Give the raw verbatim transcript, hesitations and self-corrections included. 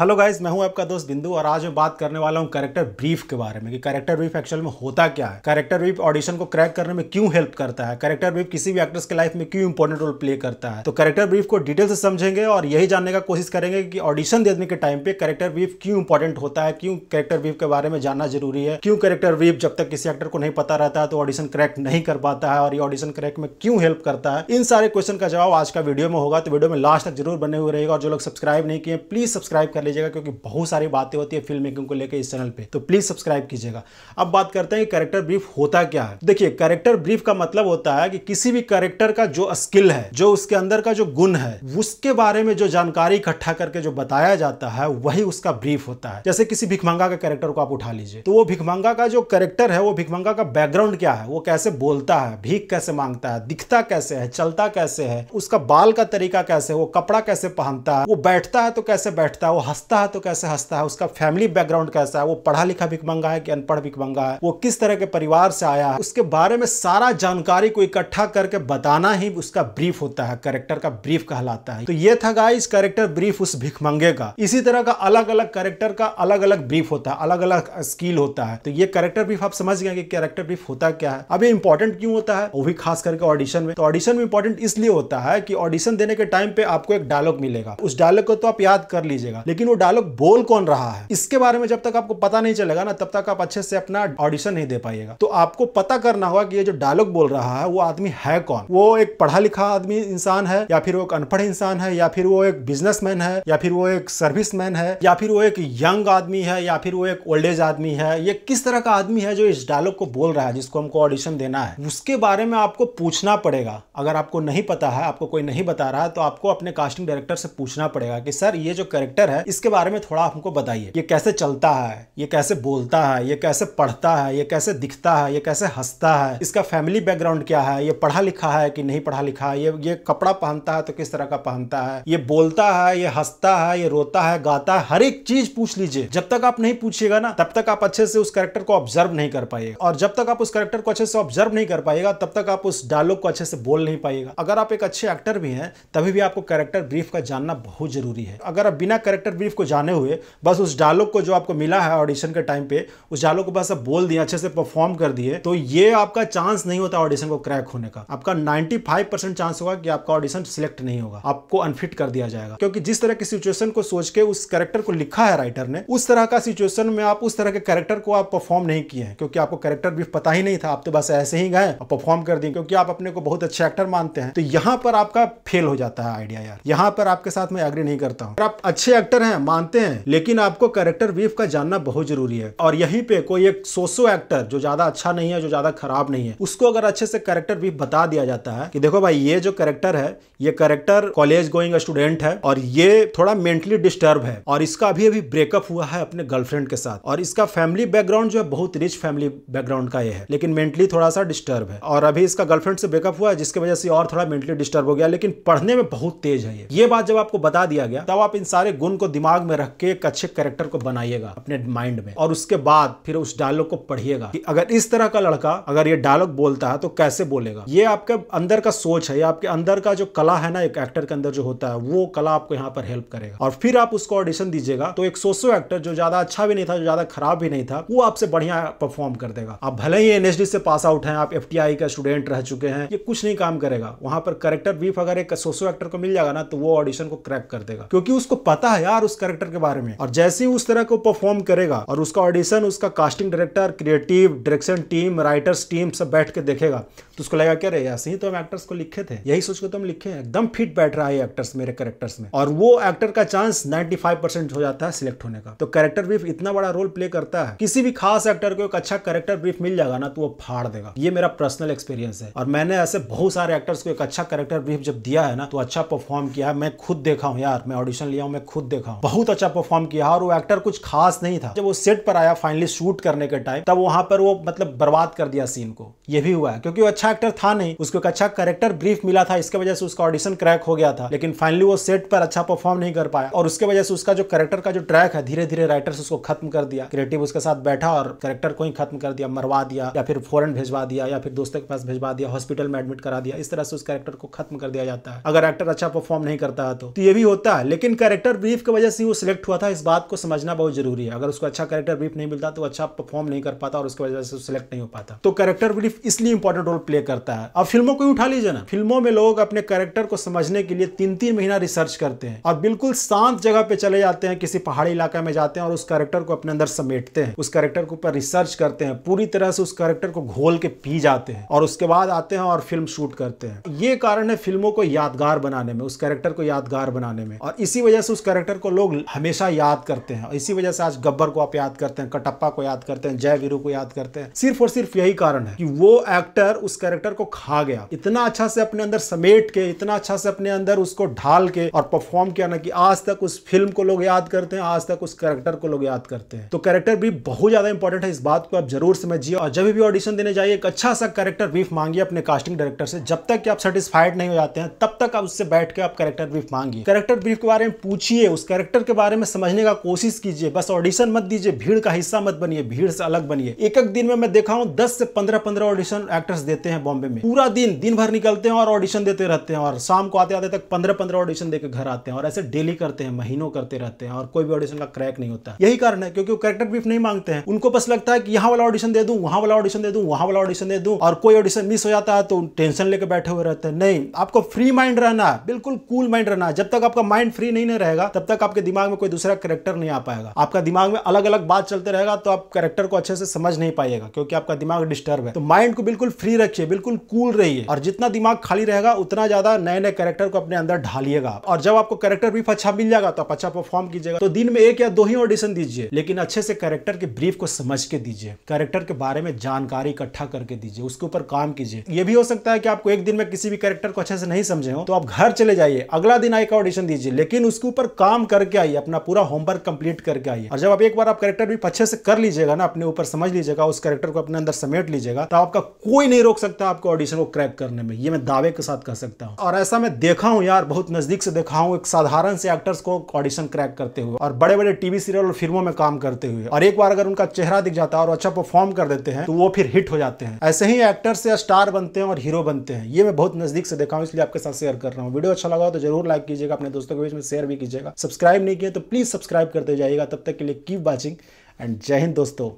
Hello guys, मैं हूं आपका दोस्त बिंदु और आज मैं बात करने वाला हूं कैरेक्टर ब्रीफ के बारे में कि कैरेक्टर ब्रीफ एक्चुअल में होता क्या है, कैरेक्टर ब्रीफ ऑडिशन को क्रैक करने में क्यों हेल्प करता है, कैरेक्टर ब्रीफ किसी भी एक्टर्स के लाइफ में क्यों इंपॉर्टेंट रोल प्ले करता है। तो कैरेक्टर ब्रीफ को डिटेल से समझेंगे और यही जानने का कोशिश करेंगे कि ऑडिशन देने के टाइम पे कैरेक्टर ब्रीफ क्यों इंपॉर्टेंट होता है, क्यों कैरेक्टर ब्रीफ के बारे में जानना जरूरी है, क्यों कैरेक्टर ब्रीफ जब तक किसी एक्टर को नहीं पता रहता है तो ऑडिशन क्रैक नहीं कर पाता है और ये ऑडिशन क्रैक में क्यों हेल्प करता है। इन सारे क्वेश्चन का जवाब आज का वीडियो में होगा, तो वीडियो में लास्ट तक जरूर बने हुए रहेगा और जो लोग सब्सक्राइब नहीं किए प्लीज सब्सक्राइब कर लीजिएगा क्योंकि बहुत सारी बातें होती है फिल्म मेकिंग को लेकर इस चैनल पे, तो प्लीज सब्सक्राइब कीजिएगा। अब बात करते हैं कैरेक्टर ब्रीफ होता क्या है। देखिए, कैरेक्टर ब्रीफ का मतलब होता है कि किसी भी कैरेक्टर का जो स्किल है, जो उसके अंदर का जो गुण है, उसके बारे में जो जानकारी इकट्ठा करके जो बताया जाता है वही उसका ब्रीफ होता है। जैसे किसी भिखमंगा का कैरेक्टर को आप उठा लीजिए, तो वो भिखमंगा का जो कैरेक्टर है, वो भिखमंगा का बैकग्राउंड क्या है, वो कैसे बोलता है, भीख कैसे मांगता है, दिखता कैसे है, चलता कैसे है, उसका बाल का तरीका कैसे है, वो कपड़ा कैसे पहनता है, वो बैठता है तो कैसे बैठता है, वो हंसता है तो कैसे हंसता है, उसका फैमिली बैकग्राउंड कैसा है, वो पढ़ा लिखा भिखमंगा है कि अनपढ़ भिखमंगा है, वो किस तरह के परिवार से आया है, उसके बारे में सारा जानकारी को इकट्ठा करके बताना ही उसका ब्रीफ होता है, कैरेक्टर का ब्रीफ कहलाता है। तो ये था गाइस कैरेक्टर ब्रीफ उस भिखमंगे का। इसी तरह का अलग अलग कैरेक्टर का अलग अलग ब्रीफ होता है, अलग अलग स्किल होता है। तो ये कैरेक्टर ब्रीफ आप समझ गए कि कैरेक्टर ब्रीफ होता क्या है। अब ये इंपॉर्टेंट क्यों होता है, वो भी खास करके ऑडिशन में। तो ऑडिशन में इंपॉर्टेंट इसलिए होता है कि ऑडिशन देने के टाइम पे आपको एक डायलॉग मिलेगा, उस डायलॉग को तो आप याद कर लीजिएगा, लेकिन वो डायलॉग बोल कौन रहा है इसके बारे में जब तक आपको पता नहीं चलेगा ना, तब तक आप अच्छे से अपना ऑडिशन नहीं दे पाएगा। तो आपको पता करना होगा कि ये जो डायलॉग बोल रहा है वो आदमी है कौन, वो एक पढ़ा लिखा आदमी इंसान है या फिर वो एक अनपढ़ इंसान है, या फिर वो एक बिजनेसमैन है, या फिर वो एक सर्विसमैन है, या फिर वो एक यंग आदमी है, या फिर वो एक ओल्ड एज आदमी है। ये किस तरह का आदमी है जो इस डायलॉग को बोल रहा है जिसको हमको ऑडिशन देना है, उसके बारे में आपको पूछना पड़ेगा। अगर आपको नहीं पता है, आपको कोई नहीं बता रहा है, तो आपको अपने कास्टिंग डायरेक्टर से पूछना पड़ेगा कि सर ये जो कैरेक्टर है इसके बारे में थोड़ा हमको बताइए, ये कैसे चलता है, ये कैसे बोलता है, ये कैसे पढ़ता है, ये कैसे दिखता है, ये कैसे हंसता है, इसका फैमिली बैकग्राउंड क्या है, ये पढ़ा लिखा है कि नहीं पढ़ा लिखा है, ये ये कपड़ा पहनता है तो किस तरह का पहनता है, ये बोलता है, ये हंसता है, ये रोता है, गाता है, हर एक चीज पूछ लीजिए। जब तक आप नहीं पूछिएगा ना, तब तक आप अच्छे से उस कैरेक्टर को ऑब्जर्व नहीं कर पाएगा, और जब तक आप उस कैरेक्टर को अच्छे से ऑब्जर्व नहीं कर पाएगा, तब तक आप उस डायलॉग को अच्छे से बोल नहीं पाएगा। अगर आप एक अच्छे एक्टर भी हैं तभी भी आपको कैरेक्टर ब्रीफ का जानना बहुत जरूरी है। अगर आप बिना कैरेक्टर ब्रीफ को जाने हुए बस उस डायलॉग को जो आपको मिला है ऑडिशन के टाइम पे, उस डायलॉग को बस आप बोल दिए, अच्छे से परफॉर्म कर दिए, तो ये आपका चांस नहीं होता ऑडिशन को क्रैक होने का। आपका पचानवे परसेंट चांस होगा कि आपका ऑडिशन सिलेक्ट नहीं होगा, आपको अनफिट कर दिया जाएगा, क्योंकि जिस तरह की सिचुएशन को सोच के उस कैरेक्टर को लिखा है राइटर ने, उस तरह का सिचुएशन में आप उस तरह के कैरेक्टर को आप परफॉर्म नहीं किए हैं, क्योंकि आपको कैरेक्टर ब्रीफ पता ही नहीं था, आप तो बस ऐसे ही गए परफॉर्म कर दिए क्योंकि आप अपने को बहुत अच्छे एक्टर मानते हैं। तो यहाँ पर आपका फेल हो जाता है आइडिया। यार यहाँ पर आपके साथ मैं एग्री नहीं करता हूँ। आप अच्छे एक्टर हैं मानते हैं, लेकिन आपको कैरेक्टर ब्रीफ का जानना बहुत जरूरी है। और यहीं पे कोई एक सोशो एक्टर जो ज्यादा अच्छा नहीं है, जो ज्यादा खराब नहीं है, उसको अगर अच्छे से कैरेक्टर ब्रीफ बता दिया जाता है कि देखो भाई ये जो कैरेक्टर है, ये कैरेक्टर कॉलेज गोइंग स्टूडेंट है और ये थोड़ा मेंटली डिस्टर्ब है और इसका अभी अभी ब्रेकअप हुआ है अपने गर्लफ्रेंड के साथ और इसका फैमिली बैकग्राउंड जो है बहुत रिच फैमिली बैकग्राउंड का ये है, लेकिन मेंटली थोड़ा सा डिस्टर्ब है और अभी इसका गर्लफ्रेंड से ब्रेकअप हुआ है जिसकी वजह से और थोड़ा मेंटली डिस्टर्ब हो गया, लेकिन पढ़ने में बहुत तेज है। ये बात जब आपको बता दिया गया, तब आप इन सारे गुण को दिमाग में रख के एक अच्छे कैरेक्टर को बनाइएगा अपने माइंड में और उसके बाद फिर उस डायलॉग को पढ़िएगा कि अगर इस तरह का लड़का अगर ये डायलॉग बोलता है तो कैसे बोलेगा। ये आपके अंदर का सोच है, ये आपके अंदर का जो कला है ना, एक एक्टर के अंदर जो होता है, वो कला आपको यहाँ पर हेल्प करेगा। और फिर आप उसको ऑडिशन दीजिएगा तो एक सोशो एक्टर जो ज्यादा अच्छा भी नहीं था, जो ज्यादा खराब भी नहीं था, वो आपसे बढ़िया परफॉर्म कर देगा। आप भले ही एनएसडी से पास आउट है, आप एफटीआई का स्टूडेंट रह चुके हैं, ये कुछ नहीं काम करेगा। वहां पर कैरेक्टर ब्रीफ अगर एक सोशो एक्टर को मिल जाएगा ना, तो वो ऑडिशन को क्रैक कर देगा, क्योंकि उसको पता है यार उस कैरेक्टर के बारे में। और जैसे ही उस तरह को परफॉर्म करेगा और उसका ऑडिशन उसका casting director, creative direction team, writers team सब बैठ के देखेगा तो उसको लगेगा क्या रे, ऐसे ही तो हम एक्टर्स को लिखे थे, यही सोच के तो हम लिखे हैं, एकदम फिट बैठ रहा है एक्टर्स मेरे कैरेक्टर्स में। और वो एक्टर का चांस पचानवे परसेंट हो जाता है सिलेक्ट होने का। तो कैरेक्टर ब्रीफ इतना बड़ा रोल प्ले करता है। किसी भी खास एक्टर को एक अच्छा कैरेक्टर ब्रीफ मिल जाएगा ना, तो वो फाड़ देगा। ये मेरा पर्सनल एक्सपीरियंस है और मैंने ऐसे बहुत सारे एक्टर्स को एक अच्छा कैरेक्टर ब्रीफ जब दिया है ना, तो अच्छा परफॉर्म किया है। मैं खुद देखा हूँ यार, मैं ऑडिशन लिया हूँ, मैं खुद देखा हूँ, बहुत अच्छा परफॉर्म किया और वो एक्टर कुछ खास नहीं था। जब वो सेट पर आया फाइनली शूट करने के टाइम, तब वहां पर वो मतलब बर्बाद कर दिया सीन को। ये भी हुआ है क्योंकि वो अच्छा एक्टर था नहीं, उसको एक अच्छा कैरेक्टर ब्रीफ मिला था, इसके वजह से उसका ऑडिशन क्रैक हो गया था, लेकिन फाइनली वो सेट पर अच्छा परफॉर्म नहीं कर पाया और उसके वजह से उसका जो कैरेक्टर का जो ट्रैक है धीरे धीरे राइटर्स उसको खत्म कर दिया। क्रिएटिव उसके साथ बैठा और कैरेक्टर को ही खत्म कर दिया, मरवा दिया या फिर फॉरन भेजवा दिया या फिर दोस्तों के पास भेजवा दिया, हॉस्पिटल में एडमिट करा दिया। इस तरह से उस कैरेक्टर को खत्म कर दिया जाता है अगर एक्टर अच्छा परफॉर्म नहीं करता है तो। तो ये भी होता है, लेकिन कैरेक्टर ब्रीफ की वजह वजह से वो सिलेक्ट हुआ था, इस बात को समझना बहुत जरूरी है। अगर उसको अच्छा कैरेक्टर ब्रीफ नहीं मिलता तो अच्छा परफॉर्म नहीं कर पाता और उसकी वजह से सिलेक्ट नहीं हो पाता। तो कैरेक्टर ब्रीफ इसलिए इंपॉर्टेंट रोल प्ले करता है। अब फिल्मों को उठा लीजिए ना, फिल्मों में लोग अपने कैरेक्टर को समझने के लिए तीन तीन महीना रिसर्च करते हैं और बिल्कुल शांत जगह पे चले जाते हैं, किसी पहाड़ी इलाका में जाते हैं और उस कैरेक्टर को अपने अंदर समेटते हैं, उस कैरेक्टर के ऊपर रिसर्च करते हैं, पूरी तरह से उस कैरेक्टर को घोल के पी जाते हैं और उसके बाद आते हैं और फिल्म शूट करते हैं। ये कारण है फिल्मों को यादगार बनाने में, उस कैरेक्टर को यादगार बनाने में, और इसी वजह से उस कैरेक्टर को लोग हमेशा याद करते हैं। इसी वजह से आज गब्बर को आप याद करते हैं, कटप्पा को याद करते हैं, जय वीरू को याद करते हैं। सिर्फ और सिर्फ यही कारण है कि वो एक्टर उस कैरेक्टर को खा गया, इतना अच्छा से अपने अंदर समेट के, इतना अच्छा से अपने अंदर उसको ढाल के और परफॉर्म किया ना कि आज तक उस फिल्म को लोग याद करते हैं, आज तक उस कैरेक्टर को लोग याद करते हैं। तो कैरेक्टर ब्रीफ बहुत ज्यादा इंपॉर्टेंट है, इस बात को आप जरूर समझिए। और जब भी ऑडिशन देने जाइए एक अच्छा सा कैरेक्टर ब्रीफ मांगिए अपने कास्टिंग डायरेक्टर से। जब तक कि आप सेटिस्फाइड नहीं हो जाते हैं तब तक आप उससे बैठ के आप कैरेक्टर ब्रीफ मांगिए, कैरेक्टर ब्रीफ के बारे में पूछिए, उस कैरेक्टर के बारे में समझने का कोशिश कीजिए। बस ऑडिशन मत दीजिए, भीड़ का हिस्सा मत बनिए, भीड़ से अलग बनिए। एक एक दिन में मैं देखा हूँ दस से पंद्रह पंद्रह ऑडिशन एक्टर्स देते हैं बॉम्बे में, पूरा दिन दिन भर निकलते हैं और ऑडिशन देते रहते हैं और शाम को आते आते तक पंद्रह पंद्रह ऑडिशन देकर घर आते हैं और ऐसे डेली करते हैं, महीनों करते रहते हैं और कोई भी ऑडिशन का क्रैक नहीं होता। यही कारण है क्योंकि वो कैरेक्टर ब्रीफ नहीं मांगते हैं, उनको बस लगता है कि यहाँ वाला ऑडिशन दे दूं, वहां वाला ऑडिशन दे दूं, वहां वाला ऑडिशन दे दूं, और कोई ऑडिशन मिस हो जाता है तो टेंशन लेकर बैठे हुए रहते हैं। नहीं, आपको फ्री माइंड रहना है, बिल्कुल कूल माइंड रहना है। जब तक आपका माइंड फ्री नहीं रहेगा तब तक आपके दिमाग में कोई दूसरा कैरेक्टर नहीं आ पाएगा, आपका दिमाग में अलग अलग बात चलते रहेगा तो आप कैरेक्टर को अच्छे से समझ नहीं पाएगा क्योंकि आपका दिमाग डिस्टर्ब है। तो माइंड को बिल्कुल फ्री रखिए, बिल्कुल कूल रहिए और जितना दिमाग खाली रहेगा उतना ज्यादा नए नए कैरेक्टर को अपने अंदर ढालिएगा। और जब आपको कैरेक्टर ब्रीफ अच्छा मिल जाएगा तो आप अच्छा परफॉर्म कीजिएगा। तो दिन में एक या दो ही ऑडिशन दीजिए, लेकिन अच्छे से कैरेक्टर के ब्रीफ को समझ के दीजिए, कैरेक्टर के बारे में जानकारी इकट्ठा करके दीजिए, उसके ऊपर काम कीजिए। यह भी हो सकता है कि आपको एक दिन में किसी भी कैरेक्टर को अच्छे से नहीं समझे हो तो आप घर चले जाइए, अगला दिन आएगा ऑडिशन दीजिए, लेकिन उसके ऊपर काम करके आइए, अपना पूरा होमवर्क कंप्लीट करके आइए। और जब आप एक बार आप कैरेक्टर ब्रीफ अच्छे से कर लीजिएगा ना, अपने ऊपर समझ लीजिएगा, उस कैरेक्टर को अपने अंदर समेट लीजिएगा, तो आपका कोई नहीं रोक सकता आपको ऑडिशन को क्रैक करने में। ये मैं दावे के साथ कह सकता हूँ और ऐसा मैं देखा हूँ यार, बहुत नजदीक से देखा हूँ एक साधारण से एक्टर्स को ऑडिशन क्रैक करते हुए और बड़े बड़े टीवी सीरियल और फिल्मों में काम करते हुए। और एक बार अगर उनका चेहरा दिख जाता है और अच्छा परफॉर्म कर देते हैं तो वो फिर हिट हो जाते हैं, ऐसे ही एक्टर्स या स्टार बनते हैं और हीरो बनते हैं। ये मैं बहुत नजदीक से देखा हूँ, इसलिए आपके साथ शेयर कर रहा हूँ। वीडियो अच्छा लगा तो जरूर लाइक कीजिएगा, अपने दोस्तों के बीच में शेयर भी कीजिएगा, सब्सक्राइब नहीं किया तो प्लीज सब्सक्राइब करते जाइएगा। तब तक के लिए कीप वॉचिंग एंड जय हिंद दोस्तों।